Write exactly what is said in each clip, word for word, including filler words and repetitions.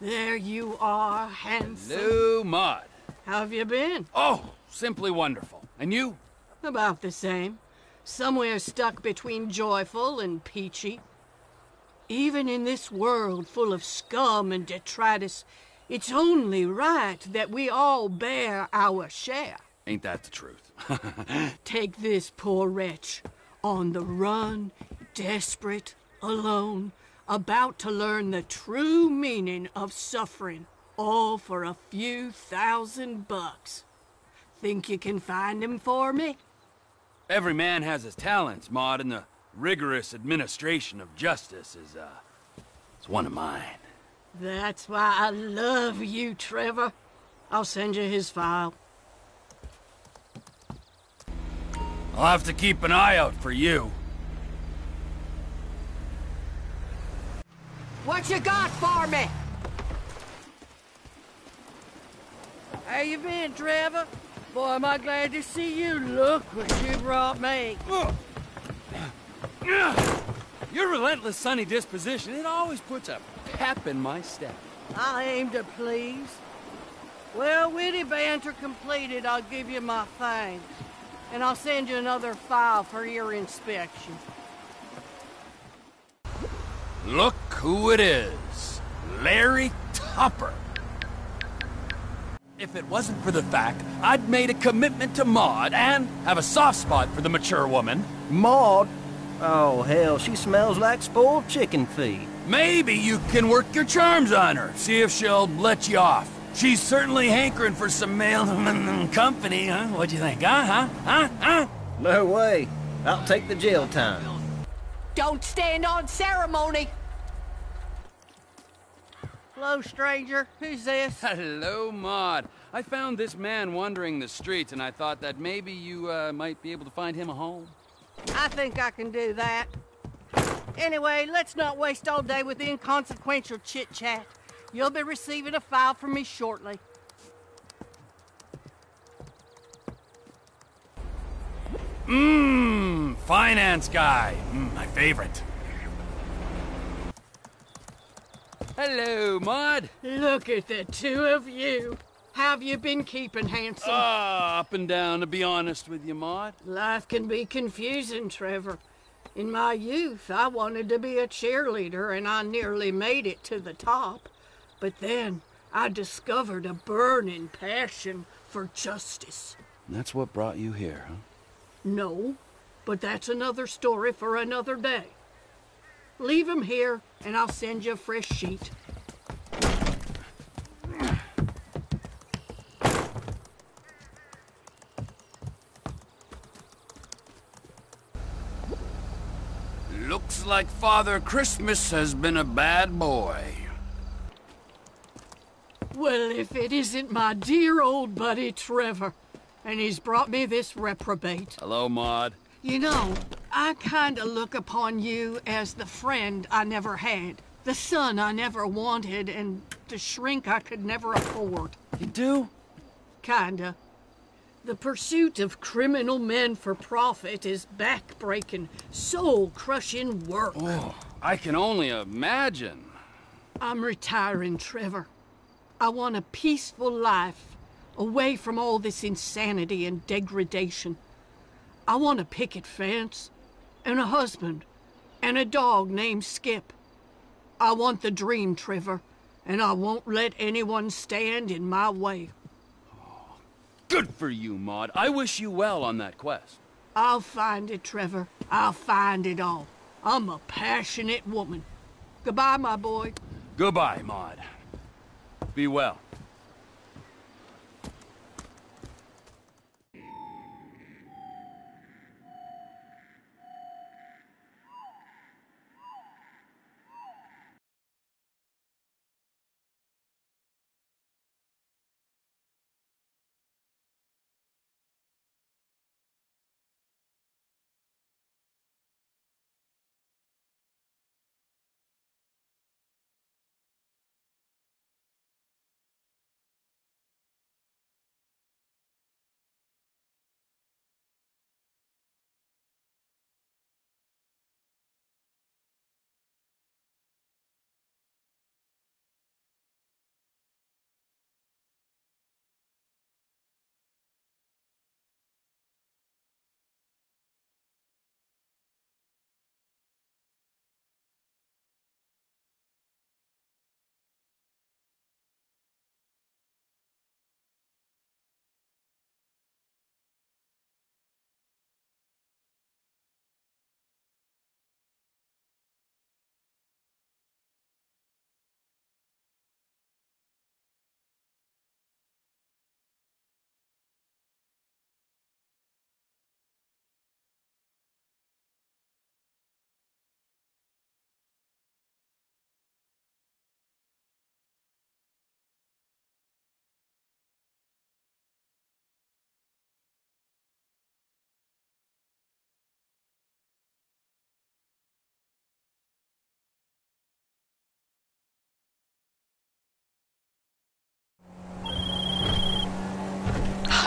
There you are, handsome. Hello, Maude. How have you been? Oh, simply wonderful. And you? About the same. Somewhere stuck between joyful and peachy. Even in this world full of scum and detritus, it's only right that we all bear our share. Ain't that the truth? Take this poor wretch, on the run, desperate, alone, about to learn the true meaning of suffering, all for a few thousand bucks. Think you can find him for me? Every man has his talents, Maude, and the rigorous administration of justice is, uh, it's one of mine. That's why I love you, Trevor. I'll send you his file. I'll have to keep an eye out for you. What you got for me? How you been, Trevor? Boy, am I glad to see you. Look what you brought me. Your relentless sunny disposition, it always puts a pep in my step. I aim to please. Well, witty banter completed, I'll give you my thanks. And I'll send you another file for your inspection. Look who it is. Larry Tupper. If it wasn't for the fact I'd made a commitment to Maude and have a soft spot for the mature woman. Maude? Oh, hell, she smells like spoiled chicken feed. Maybe you can work your charms on her, see if she'll let you off. She's certainly hankering for some male company, huh? What'd you think, huh? Huh? Huh? Huh? No way. I'll take the jail time. Don't stand on ceremony! Hello, stranger. Who's this? Hello, Maude. I found this man wandering the streets, and I thought that maybe you uh, might be able to find him a home. I think I can do that. Anyway, let's not waste all day with inconsequential chit-chat. You'll be receiving a file from me shortly. Mmm, finance guy. Mm, my favorite. Hello, Maude. Look at the two of you. How have you been keeping, handsome? Ah, uh, up and down, to be honest with you, Maude. Life can be confusing, Trevor. In my youth, I wanted to be a cheerleader, and I nearly made it to the top. But then, I discovered a burning passion for justice. And that's what brought you here, huh? No, but that's another story for another day. Leave him here, and I'll send you a fresh sheet. Looks like Father Christmas has been a bad boy. Well, if it isn't my dear old buddy Trevor, and he's brought me this reprobate. Hello, Maude. You know, I kind of look upon you as the friend I never had, the son I never wanted, and the shrink I could never afford. You do? Kinda. The pursuit of criminal men for profit is back-breaking, soul-crushing work. Oh, I can only imagine. I'm retiring, Trevor. I want a peaceful life, away from all this insanity and degradation. I want a picket fence, and a husband, and a dog named Skip. I want the dream, Trevor, and I won't let anyone stand in my way. Oh, good for you, Maude. I wish you well on that quest. I'll find it, Trevor. I'll find it all. I'm a passionate woman. Goodbye, my boy. Goodbye, Maude. Be well.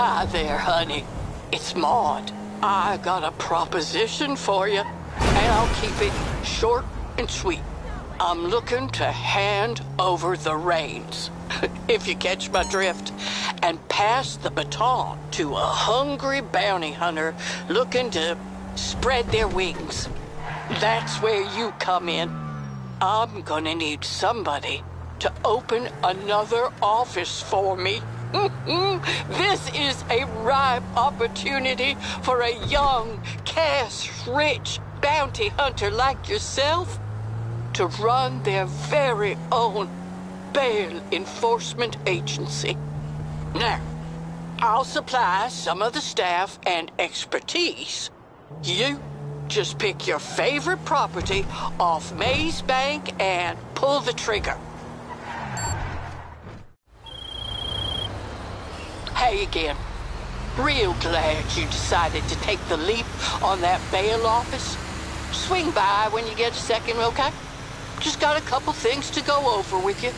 Hi there, honey. It's Maude. I got a proposition for you, and I'll keep it short and sweet. I'm looking to hand over the reins, if you catch my drift, and pass the baton to a hungry bounty hunter looking to spread their wings. That's where you come in. I'm gonna need somebody to open another office for me. Mm-hmm. This is a ripe opportunity for a young, cash-rich bounty hunter like yourself to run their very own bail enforcement agency. Now, I'll supply some of the staff and expertise. You just pick your favorite property off Maze Bank and pull the trigger. Hey again. Real glad you decided to take the leap on that bail office. Swing by when you get a second, okay? Just got a couple things to go over with you.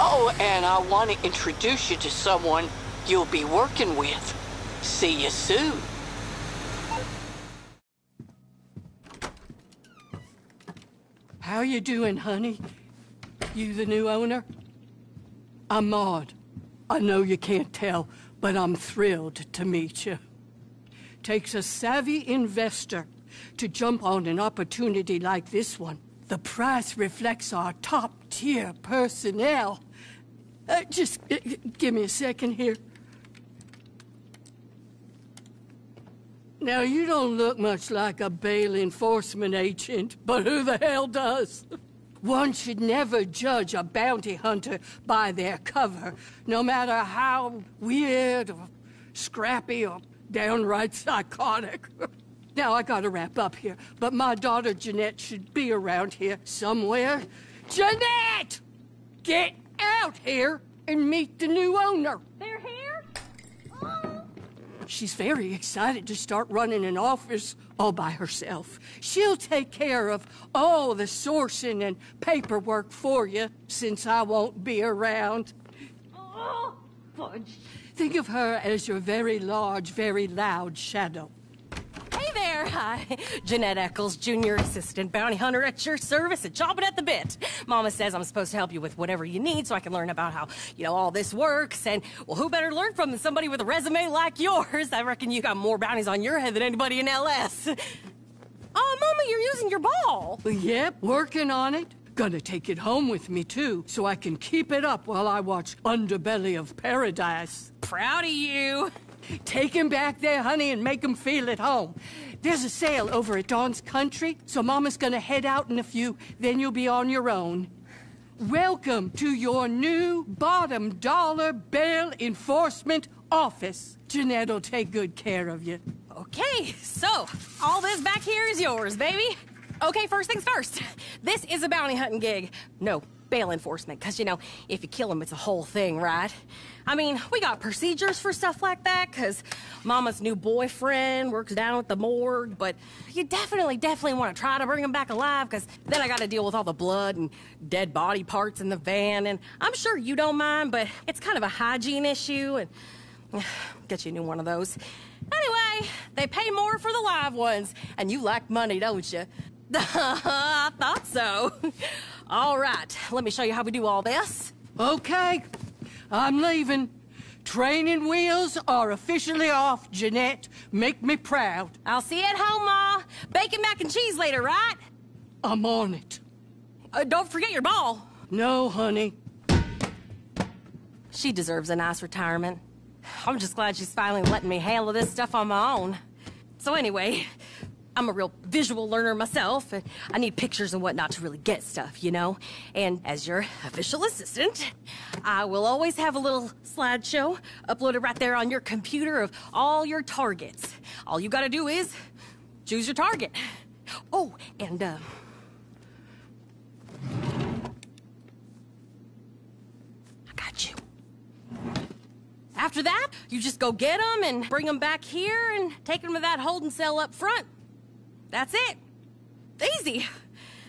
Oh, and I want to introduce you to someone you'll be working with. See you soon. How you doing, honey? You the new owner? I'm Maude. I know you can't tell, but I'm thrilled to meet you. Takes a savvy investor to jump on an opportunity like this one. The price reflects our top-tier personnel. Uh, just uh, give me a second here. Now, you don't look much like a bail enforcement agent, but who the hell does? One should never judge a bounty hunter by their cover, no matter how weird or scrappy or downright psychotic. Now, I gotta wrap up here, but my daughter Jeanette should be around here somewhere. Jeanette! Get out here and meet the new owner. They're here? Oh. She's very excited to start running an office all by herself. She'll take care of all the sourcing and paperwork for you, since I won't be around. Oh, fudge. Think of her as your very large, very loud shadow. Hi, Jeanette Eccles, junior assistant bounty hunter at your service and chopping at the bit. Mama says I'm supposed to help you with whatever you need so I can learn about how, you know, all this works. And, well, who better learn from than somebody with a resume like yours? I reckon you got more bounties on your head than anybody in L S Oh, Mama, you're using your ball. Yep, working on it. Gonna take it home with me, too, so I can keep it up while I watch Underbelly of Paradise. Proud of you. Take him back there, honey, and make him feel at home. There's a sale over at Dawn's Country, so Mama's gonna head out in a few, then you'll be on your own. Welcome to your new Bottom Dollar Bail Enforcement Office. Jeanette'll take good care of you. Okay, so all this back here is yours, baby. Okay, first things first. This is a bounty hunting gig. No. Bail enforcement, because, you know, if you kill them, it's a whole thing, right? I mean, we got procedures for stuff like that, because Mama's new boyfriend works down at the morgue, but you definitely, definitely want to try to bring him back alive, because then I got to deal with all the blood and dead body parts in the van, and I'm sure you don't mind, but it's kind of a hygiene issue, and get you a new one of those. Anyway, they pay more for the live ones, and you like money, don't you? I thought so. All right, let me show you how we do all this. Okay, I'm leaving. Training wheels are officially off, Jeanette. Make me proud. I'll see you at home, Ma. Bacon mac and cheese later, right? I'm on it. Uh, don't forget your ball. No, honey. She deserves a nice retirement. I'm just glad she's finally letting me handle this stuff on my own. So anyway, I'm a real visual learner myself, and I need pictures and whatnot to really get stuff, you know? And as your official assistant, I will always have a little slideshow uploaded right there on your computer of all your targets. All you gotta do is choose your target. Oh, and, uh... I got you. After that, you just go get them and bring them back here and take them to that holding cell up front. That's it. Easy.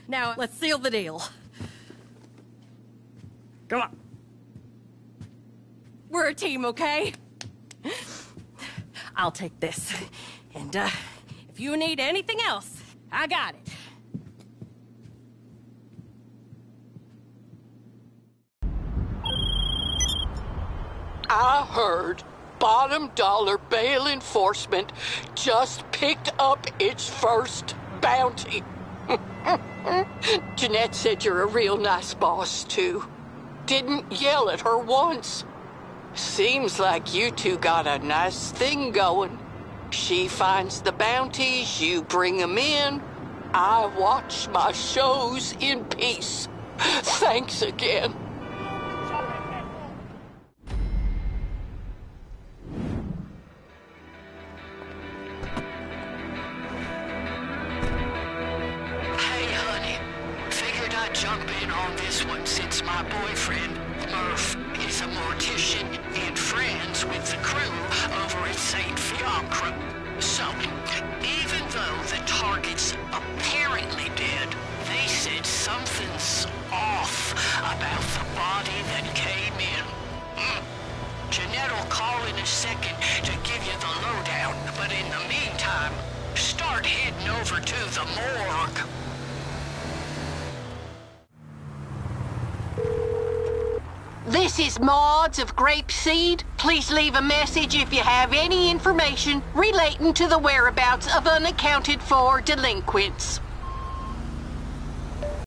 Now, let's seal the deal. Come on. We're a team, okay? I'll take this. And, uh, if you need anything else, I got it. I heard Bottom Dollar Bail Enforcement just picked up its first bounty. Jeanette said you're a real nice boss, too. Didn't yell at her once. Seems like you two got a nice thing going. She finds the bounties, you bring them in. I watch my shows in peace. Thanks again. This is Maude of Grape Seed. Please leave a message if you have any information relating to the whereabouts of unaccounted for delinquents.